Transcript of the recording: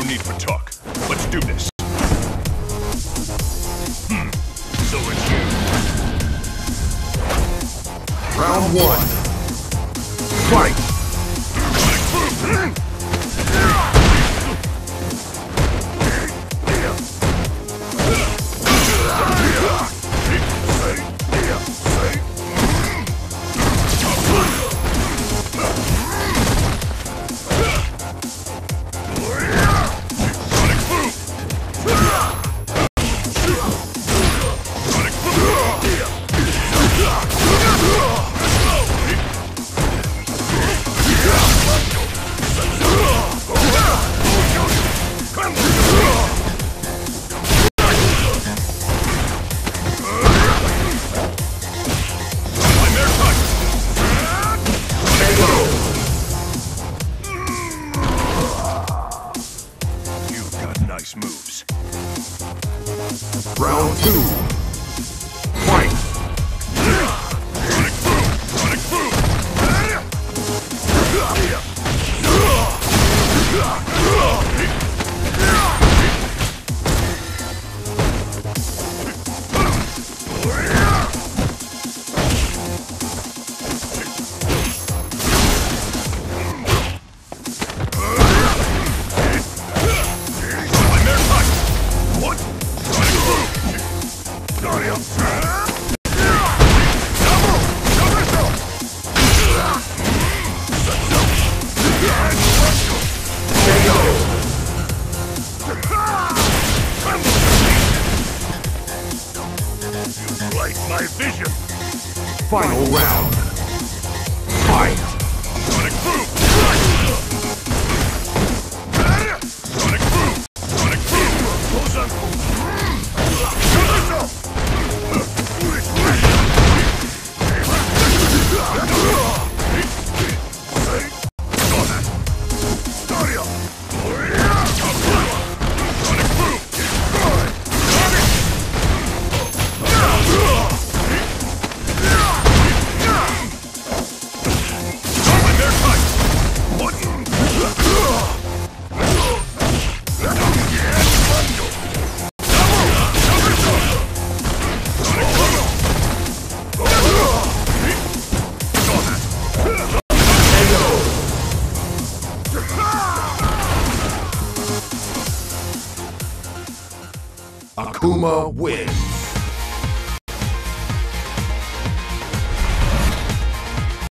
No need for talk. Let's do this. So it's you. Round one. Fight! Moves. Round two. Fight! My vision. Final round. Fight. Sonic boom. Sonic boom. Sonic boom. Close up. Akuma wins.